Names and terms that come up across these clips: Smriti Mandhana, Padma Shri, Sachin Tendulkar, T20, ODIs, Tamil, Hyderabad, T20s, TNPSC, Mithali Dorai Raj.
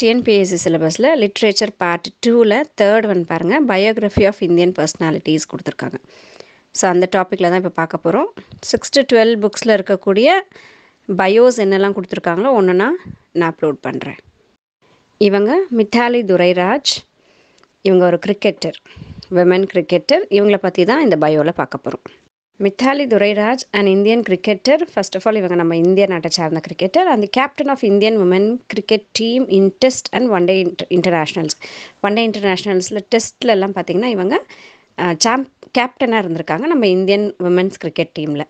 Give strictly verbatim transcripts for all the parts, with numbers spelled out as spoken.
T N P S C syllabus la literature part two la third one paranga biography of Indian personalities kuduthirukanga. So and the topic la dhaan ipo paaka porom. six to twelve books la irukkuriya bios ennalam kuduthirukangalo onna na na upload pandren. Ivanga Mithali Dorai Raj, ivanga or cricketer, women cricketer, ivangala pathi dhaan indha bio la paaka porom. Mithali Dorai Raj, an Indian cricketer. First of all, we are Indian naata cricketer and the captain of Indian women cricket team in Test and One Day inter Internationals. One Day Internationals la Test la ellam pathina ivanga uh, champ captain ah irundirukanga நம்ம Indian women's cricket team la.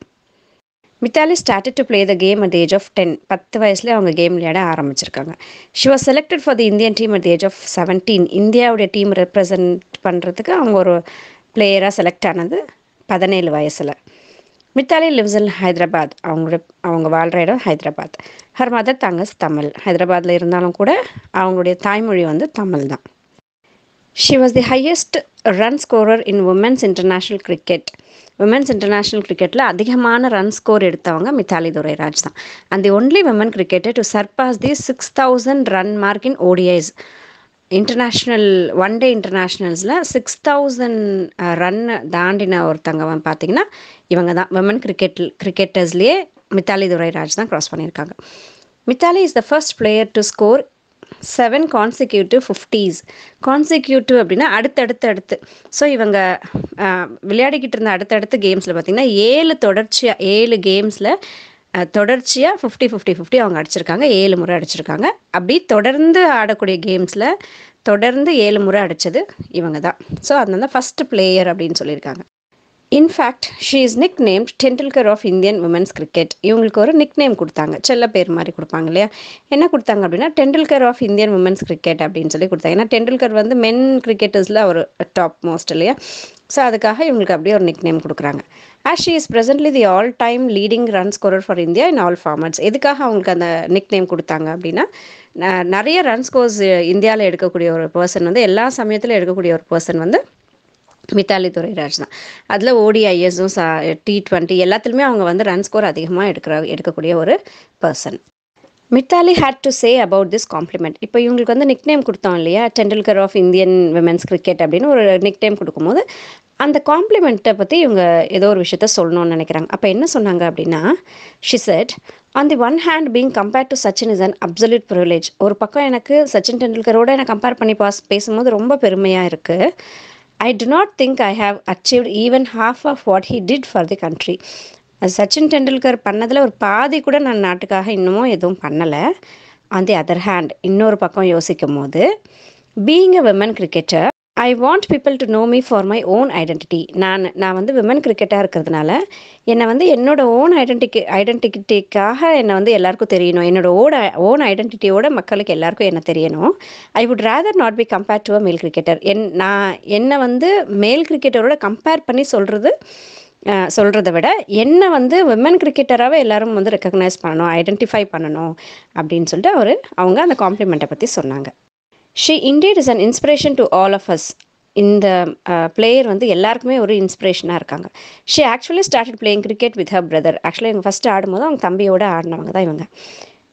Mithali started to play the game at the age of ten. ten வயசுல அவங்க game விளையாட ஆரம்பிச்சிருக்காங்க. She was selected for the Indian team at the age of seventeen. இந்தியாவோட team represent பண்றதுக்கு அவங்க ஒரு பிளேயரா select ஆனது seventeen வயசுல. Mithali lives in Hyderabad. அவங்க அவங்க வாழ்ற இடம் Hyderabad. Her mother tongue is Tamil. ஹைதராபாத்ல இருந்தாலும் கூட அவங்களுடைய தாய்மொழி வந்து தமிழ் தான். She was the highest run scorer in women's international cricket. Women's international cricketல அதிகமான ரன் ஸ்கோர் எடுத்தவங்க மித்தாலி துரை ராஜ் தான். And the only women cricketer to surpass the six thousand run mark in O D Is. International one day internationals la six thousand uh, run daandina orthangavan pathina ivanga da women cricket cricketers liye Mithali Dorai Raj da cross pannirukanga. Mithali is the first player to score seven consecutive fifties. Consecutive அப்படினா அடுத்து அடுத்து அடுத்து so இவங்க விளையாடிக்கிட்டு இருந்த அடுத்து அடுத்து கேம்ஸ்ல பாத்தீங்கன்னா ஏழு தொடர்ச்சியா ஏழு கேம்ஸ்ல தொடர்ச்சியா fifty fifty fifty அவங்க அடிச்சிருக்காங்க. ஏழு முறை அடிச்சிருக்காங்க. அப்படி தொடர்ந்து ஆடக்கூடிய கேம்ஸ்ல தொடர்ந்து ஏழு முறை அடிச்சது இவங்கதான். சோ அதனால ஃபர்ஸ்ட் பிளேயர் அப்படினு சொல்லிருக்காங்க. In fact, she is nicknamed Tendulkar of Indian women's cricket. இவங்களுக்கு ஒரு nickname கொடுத்தாங்க. செல்ல பேர் மாதிரி கொடுப்பாங்க இல்லையா? என்ன கொடுத்தாங்க அப்படினா Tendulkar of Indian women's cricket அப்படினு சொல்லி கொடுத்தாங்க. ஏனா டெண்டுல்கர் வந்து men cricketers-ல ஒரு top most இல்லையா? சோ அதுக்காக இவங்களுக்கு அப்படியே ஒரு nickname கொடுக்கறாங்க. As she is presently the all time leading run scorer for India in all formats. எதுக்காக அவங்களுக்கு அந்த nickname கொடுத்தாங்க அப்படினா நிறைய ரன் ஸ்கோர்ஸ் இந்தியால எடுக்கக்கூடிய ஒரு पर्सन வந்து எல்லா சமயத்துல எடுக்கக்கூடிய ஒரு पर्सन வந்து மித்தாலி துரை ராஜ் தான். அதுல O D Is-உம் T twenty எல்லாத்துலயுமே அவங்க வந்து ரன் ஸ்கோர் அதிகமா எடுக்க எடுக்கக்கூடிய ஒரு person. Mithali had to say about this compliment. இப்போ இவங்களுக்கு வந்து nickname கொடுத்தோம் இல்லையா? Tendulkar of Indian women's cricket அப்படினு ஒரு nickname கொடுக்கும்போது அந்த காம்ப்ளிமெண்ட்டை பத்தி இவங்க ஏதோ ஒரு விஷயத்தை சொல்லணும்னு நினைக்கிறாங்க. அப்ப என்ன சொன்னாங்க அப்படினா she said, on the one hand being compared to Sachin is an absolute privilege. ஒரு பக்கம் எனக்கு சச்சின் டெண்டுல்கரோட என்ன கம்பேர் பண்ணி பாஸ் பேசும்போது ரொம்ப பெருமையா இருக்கு. I do not think I have achieved even half of what he did for the country. Sachin Tendulkar பண்ணதுல ஒரு பாதி கூட நான் நாட்டுக்காக இன்னமும் எதுவும் பண்ணல. On the other hand, இன்னொரு பக்கம் யோசிக்கும்போது being a women cricketer I want people to know me for my own identity. நான் நான் வந்து விமன் கிரிக்கெட்டாக இருக்கிறதுனால என்னை வந்து என்னோட ஓன் ஐடென்டிட்டி ஐடென்டிட்டிக்காக என்னை வந்து எல்லாருக்கும் தெரியணும். என்னோட ஓட ஓன் ஐடென்டிட்டியோட மக்களுக்கு எல்லாருக்கும் என்ன தெரியணும். I would rather not be compare to a male cricketer. என் நான் என்னை வந்து மேல் கிரிக்கெட்டரோட கம்பேர் பண்ணி சொல்கிறது சொல்கிறத விட என்னை வந்து விமன் கிரிக்கெட்டராகவே எல்லாரும் வந்து ரெக்கக்னைஸ் பண்ணணும், ஐடென்டிஃபை பண்ணணும் அப்படின்னு சொல்லிட்டு அவர் அவங்க அந்த காம்ப்ளிமெண்ட்டை பற்றி சொன்னாங்க. She indeed is an inspiration to all of us. இந்த பிளேயர் வந்து எல்லாருக்குமே ஒரு இன்ஸ்பிரேஷனாக இருக்காங்க. She actually started playing cricket with her brother. ஆக்சுவலாக இவங்க ஃபஸ்ட்டு ஆடும்போது அவங்க தம்பியோடு ஆடினவங்க தான் இவங்க.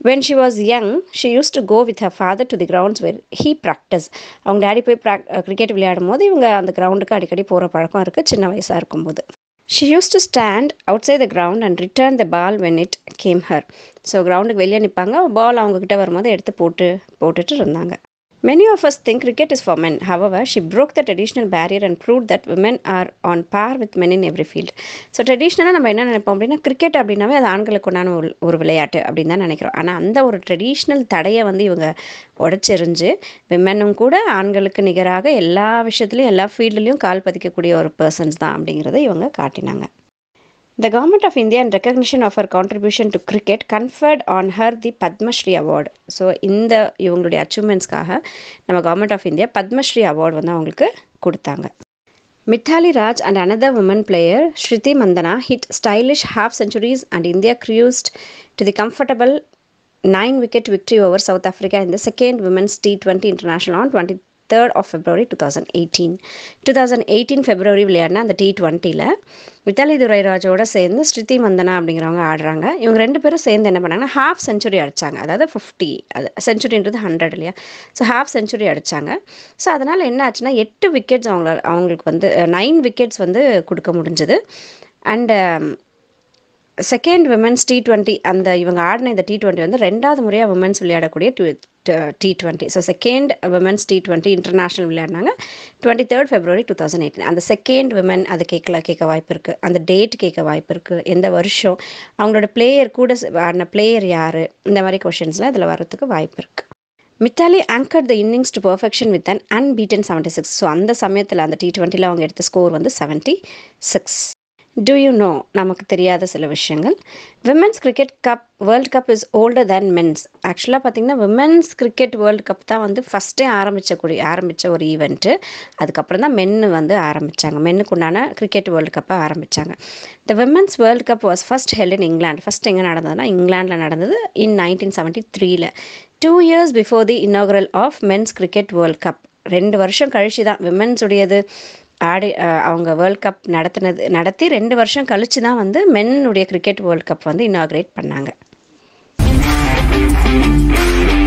When she was young, she used to go with her father to the grounds where he practiced. அவங்க டேடி போய் ப்ரா கிரிக்கெட் விளையாடும் போது இவங்க அந்த கிரவுண்டுக்கு அடிக்கடி போகிற பழக்கம் இருக்குது சின்ன வயசாக இருக்கும்போது. She used to stand outside the ground and return the ball when it came her. So கிரவுண்டுக்கு வெளியே நிற்பாங்க, பால் அவங்கக்கிட்ட வரும்போது எடுத்து போட்டு போட்டுட்டு இருந்தாங்க. Many of us think cricket is for men. However, she broke the traditional barrier and proved that women are on par with men in every field. So traditionally நம்ம என்ன நினைப்போம் அப்படின்னா கிரிக்கெட் அப்படின்னாவே அது ஆண்களுக்குண்டான ஒரு ஒரு விளையாட்டு அப்படின்னு தான் நினைக்கிறோம். ஆனால் அந்த ஒரு ட்ரெடிஷ்னல் தடையை வந்து இவங்க உடைச்செறிஞ்சு விமனும் கூட ஆண்களுக்கு நிகராக எல்லா விஷயத்துலையும் எல்லா ஃபீல்டுலையும் கால் பதிக்கக்கூடிய ஒரு பர்சன்ஸ் தான் அப்படிங்கிறத இவங்க காட்டினாங்க. The Government of India, in recognition of her contribution to cricket, conferred on her the Padma Shri Award. So, in the இவங்களுடைய அச்சீவ்மெண்ட்ஸ்க்காக நம்ம Government of India Padma Shri Award வந்து அவங்களுக்கு கொடுத்தாங்க. Mithali Raj and another women player, Smriti Mandhana, hit stylish half centuries and India cruised to the comfortable nine wicket victory over South Africa in the second women's T twenty international on 20, third of February twenty eighteen. twenty eighteen February விளையாடின அந்த T twenty-ல Mithali துரை ராஜோட சேர்ந்து ஸ்மிருதி மந்தனா அப்படிங்கிறவங்க ஆடுறாங்க. இவங்க ரெண்டு பேரும் சேர்ந்து என்ன பண்ணாங்கன்னா ஹாஃப் செஞ்சுரி அடிச்சாங்க. அதாவது ஃபிஃப்டி, அது செஞ்சுரின்றது ஹண்ட்ரட் இல்லையா, ஸோ ஹாஃப் செஞ்சுரி அடிச்சாங்க. ஸோ அதனால என்ன ஆச்சுன்னா எட்டு விக்கெட்ஸ் அவங்க அவங்களுக்கு வந்து நைன் விக்கெட்ஸ் வந்து கொடுக்க முடிஞ்சது. And second women's T twenty, அந்த இவங்க ஆடின இந்த டி டுவெண்ட்டி வந்து ரெண்டாவது முறையாக விமென்ஸ் விளையாடக்கூடிய T twenty. So second women's T twenty international விளையாடினாங்க twenty third February two thousand eighteen. அந்த செகண்ட் விமன் அது கேட்கலாம், கேட்க வாய்ப்பு இருக்குது, அந்த டேட் கேட்க வாய்ப்பு இருக்குது, எந்த வருஷம், அவங்களோட பிளேயர் கூட ஆடின பிளேயர் யார், இந்த மாதிரி கொஷின்ஸ்லாம் இதில் வரதுக்கு வாய்ப்பு இருக்குது. Mithali anchored the innings to perfection with an unbeaten seventy-six. So அந்த சமயத்தில் அந்த டி டுவெண்ட்டியில் அவங்க எடுத்த ஸ்கோர் வந்து seventy six. Do you know, நமக்கு தெரியாத சில விஷயங்கள், women's cricket cup world cup is older than men's. ஆக்சுவலாக பார்த்தீங்கன்னா விமென்ஸ் கிரிக்கெட் வேர்ல்டு கப் தான் வந்து ஃபஸ்ட்டே ஆரம்பிச்சக்கூடிய ஆரம்பித்த ஒரு ஈவெண்ட்டு. அதுக்கப்புறம் தான் மென்னு வந்து ஆரம்பித்தாங்க, மென்னுக்கு உண்டான கிரிக்கெட் வேர்ல்டு கப்பை ஆரம்பித்தாங்க. The women's world cup was first held in England. First எங்கே நடந்ததுன்னா இங்கிலாண்டில் நடந்தது இன் நைன்டீன் செவன்ட்டி த்ரீல two years before the inaugural of men's cricket world cup. ரெண்டு வருஷம் கழிச்சு தான் விமென்ஸ் உடையது ஆடி அவங்க வேர்ல்ட் கப் நடத்தினது நடத்தி ரெண்டு வருஷம் கழிச்சு தான் வந்து மென்னுடைய கிரிக்கெட் வேர்ல்ட் கப் வந்து இனாகிரேட் பண்ணாங்க.